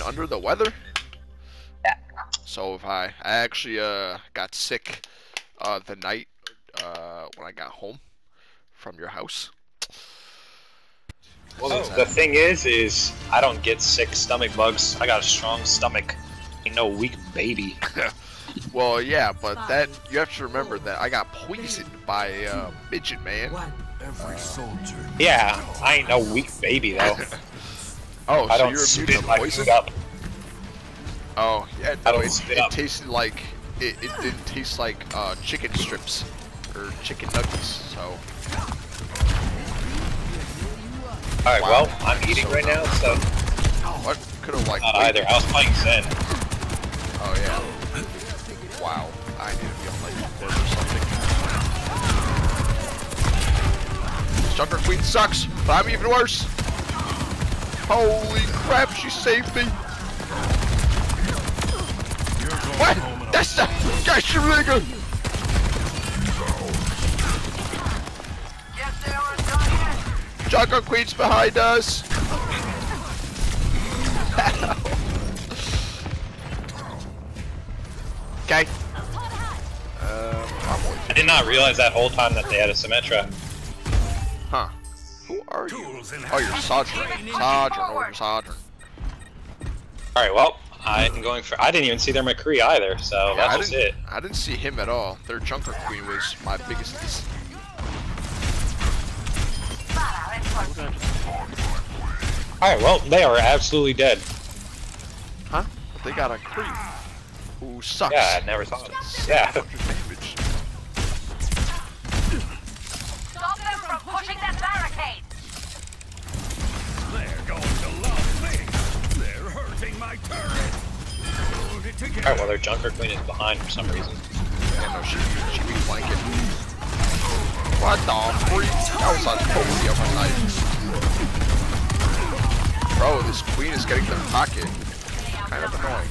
been under the weather. Yeah. So if I actually got sick the night when I got home from your house. Well, oh. The thing is I don't get sick stomach bugs. I got a strong stomach. Ain't no weak baby. Well, yeah, but that you have to remember that I got poisoned by a midget man. Every soldier. Yeah, I ain't no weak baby though. Oh, I so don't you're spit immune to poison? Up. Oh, yeah, no, I don't it tasted like it didn't taste like chicken strips or chicken nuggets. So. All right, wow. Well, I'm eating so right now, so. What could have like? Not either. I was playing Zen. Oh yeah. Wow, I need to be on like a board or something. Junker Queen sucks, but I'm even worse. Holy crap, she saved me. What? That's the guy's really good. Junker Queen's behind us. Okay. I did not realize that whole time that they had a Symmetra. Huh. Who are you? Oh, you're Sojourn. Sojourn over Sojourn. Alright, well, I'm going for. I didn't even see their McCree either, so yeah, that was it. I didn't see him at all. Their Junker Queen was my biggest. Alright, well, they are absolutely dead. Huh? But they got a creep. Ooh, sucks. Yeah, I never saw it. Yeah. Stop them from pushing that barricade. They're going to love me. They're hurting my turret. Alright, well, their Junker Queen is behind for some reason. Yeah, no, she be flanking. What the freak? That was on totally of my life. Bro, this queen is getting their pocket. Kind of annoying.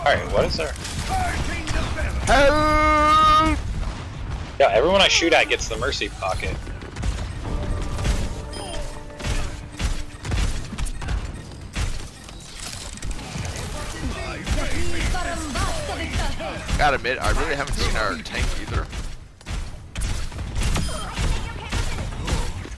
Alright, what is there? Help! Yeah, everyone I shoot at gets the Mercy pocket. Gotta admit, I really haven't seen our tank either.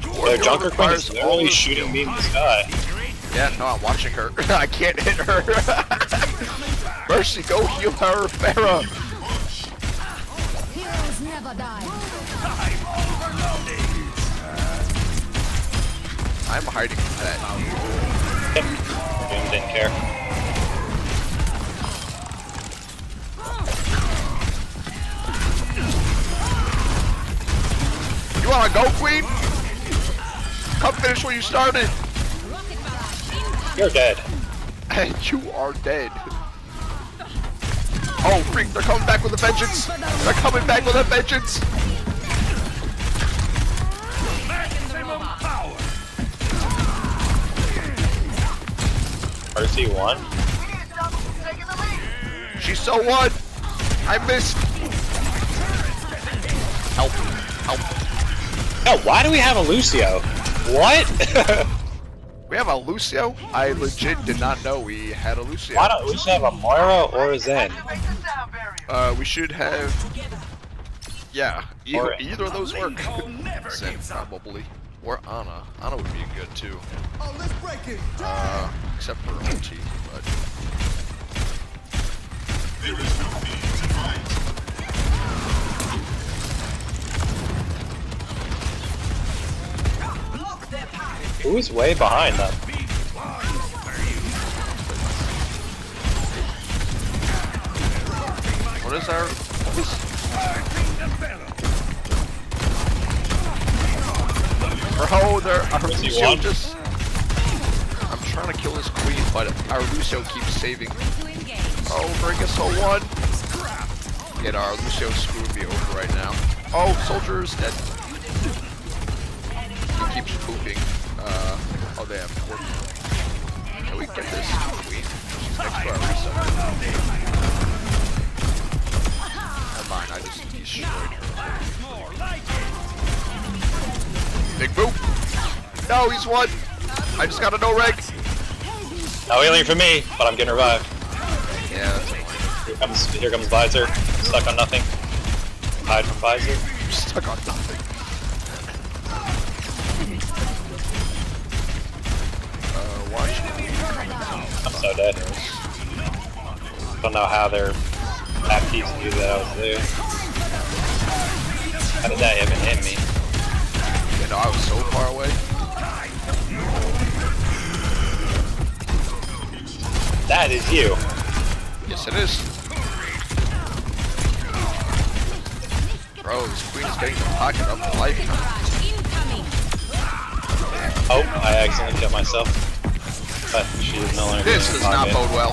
The Junker Queen is literally shooting me in the sky. Yeah, no, I'm watching her. I can't hit her. Mercy, go heal her, Pharah. Heroes never die. I'm hiding from that. Yep. Doom didn't care. You wanna go, Queen? Come finish what you started. You're dead. And you are dead. Oh freak, they're coming back with a vengeance! They're coming back with a vengeance! Mercy won? She so won! I missed! Help. Help. No, why do we have a Lucio? What? We have a Lucio? I legit did not know we had a Lucio. Why don't we should have a Moira or a Zen? We should have... Yeah, either of those work. Zen probably. Or Ana. Ana would be good too. Except for Ulti, but... There is no need to fight. Who's way behind them? What is our... Oh, there our Lucio just... I'm trying to kill this queen, but our Lucio keeps saving. Oh, bring us a one! Get our Lucio screwed me over right now. Oh, Soldier is dead. He keeps pooping. Oh damn, can we get this? She's next to our Risa. damage. Big boop. No, he's one. I just got a no reg. No healing for me, but I'm getting revived. Yeah. Here comes Viser. Stuck on nothing. Hide from Viser. Stuck on nothing. Watch. I'm so dead. Don't know how their map keeps me that I was there. How did that even hit me? You know, I was so far away. That is you. Yes, it is. Bro, this queen is getting the pocket up for life. Oh, I accidentally killed myself. But she is no longer. This does not bode well.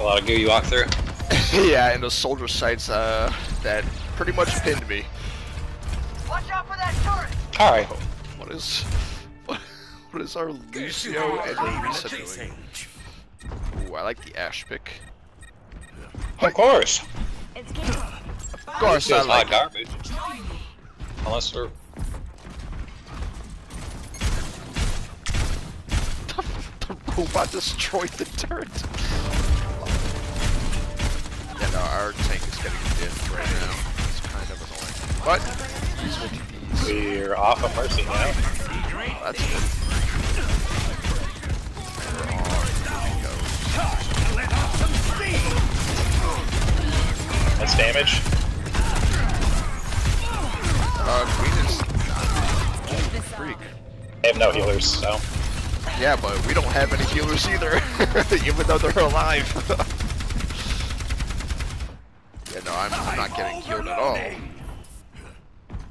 A lot of goo you walk through. Yeah, and those soldier sights that pretty much pinned me. Watch out for that turret. All right. What is our Lucio and Risa doing? Ooh, I like the Ash pick. Of course. Of course, I like garbage. Unless we're. The robot destroyed the turret. And our tank is getting dipped right now. It's kind of annoying. But these will be easy. We're off of Mercy now. Oh, that's good. That's damage. Queen is a freak. They have no healers, so. Yeah, but we don't have any healers either, even though they're alive. Yeah, no, I'm not getting healed at all.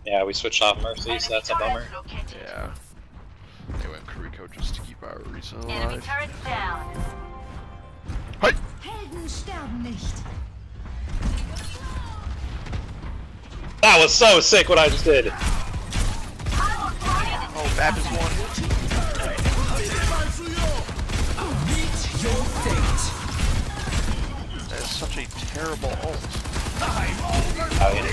Yeah, we switched off Mercy, so that's a bummer. Yeah. They went Kuriko just to keep our Risa alive. Enemy turret down. Hi! Helden sterben nicht. That was so sick what I just did. Oh, Bab is one. That is such a terrible ult. Oh, yeah.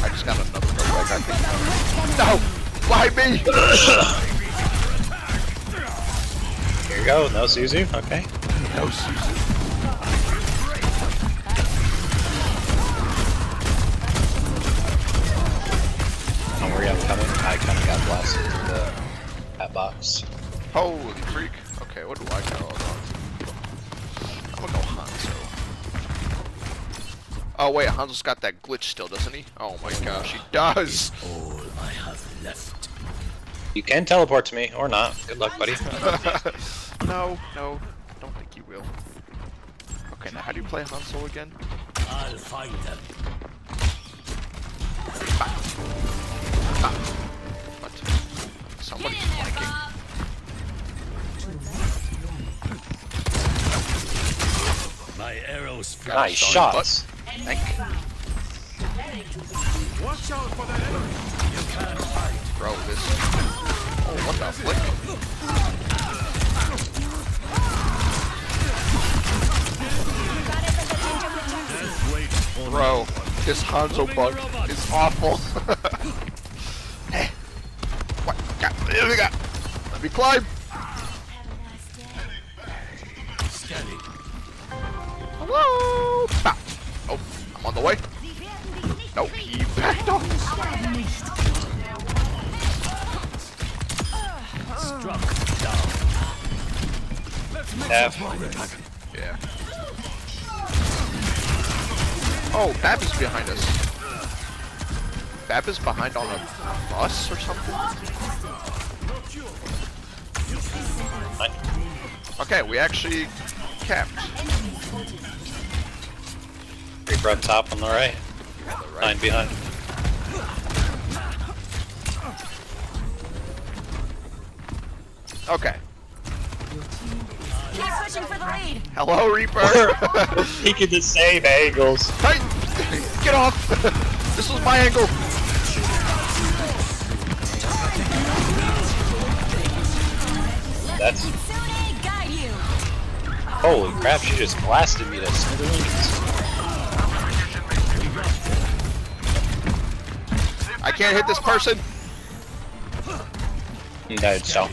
I just got another go back, I think. No! Why me? Here you go, no Suzu, okay. No Suzu. I kind of got blasted in that box. Holy freak. Okay, what do I got all on? I'm gonna go Hanzo. Oh wait, Hanzo's got that glitch still, doesn't he? Oh my gosh, he does! All I have left. You can teleport to me, or not. Good luck, buddy. No, don't think you will. Okay, now how do you play Hanzo again? I'll find them. Ah. Somebody's flanking. My arrows. Nice shots. Thank you. Watch out for that enemy. You can't hide. Bro, this. Oh, what the flick? Bro, this Hanzo bug is awful. Here we go. Let me climb. Hello. Bah. Oh, I'm on the way. No, he backed off. Struck down. Yeah. Oh, Bab is behind us. Bab is behind on a bus or something. Okay, we actually capped. Reaper on top on the right. Nine behind. Okay. Keep pushing for the lead. Hello, Reaper. He can just save angles. Hey, get off. This was my angle. That's... Holy crap, she just blasted me to smithereens. I can't hit this person. No, so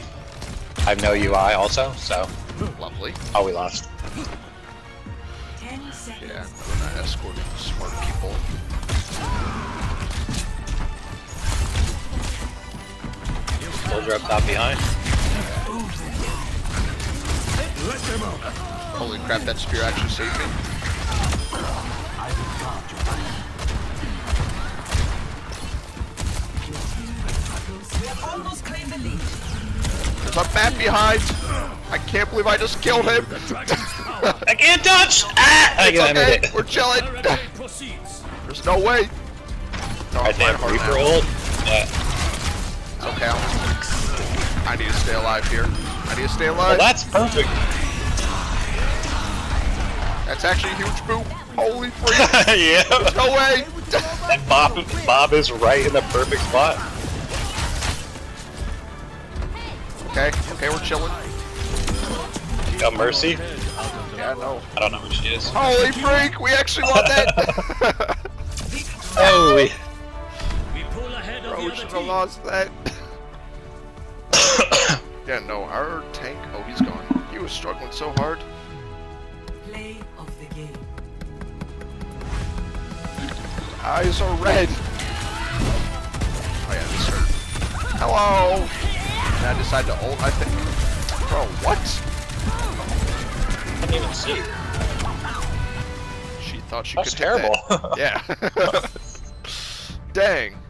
I have no UI also, so lovely. Oh, we lost. Yeah, we're not escorting smart people. Soldier up top behind. Holy crap, that spear actually saved me. There's a bat behind! I can't believe I just killed him! I can't touch! Ah! I got okay. We're chilling! There's no way! No, I think Reaper ult. Okay, I need to stay alive here. I need to stay alive. Well, that's perfect. That's actually a huge boop. Holy freak! Yeah. There's no way! That Bob is right in the perfect spot. Okay, okay, we're chilling. You got Mercy? Yeah, no. I don't know who she is. Holy freak, we actually won that! Holy. Bro, we should have lost that. Yeah, no, our tank. Oh, he's gone. He was struggling so hard. Play of the game. Eyes are red. Oh, yeah, this hurt. Hello! And I decided to ult, I think. Bro, what? I didn't even see. She thought she could hit that. That's terrible. Yeah. Dang.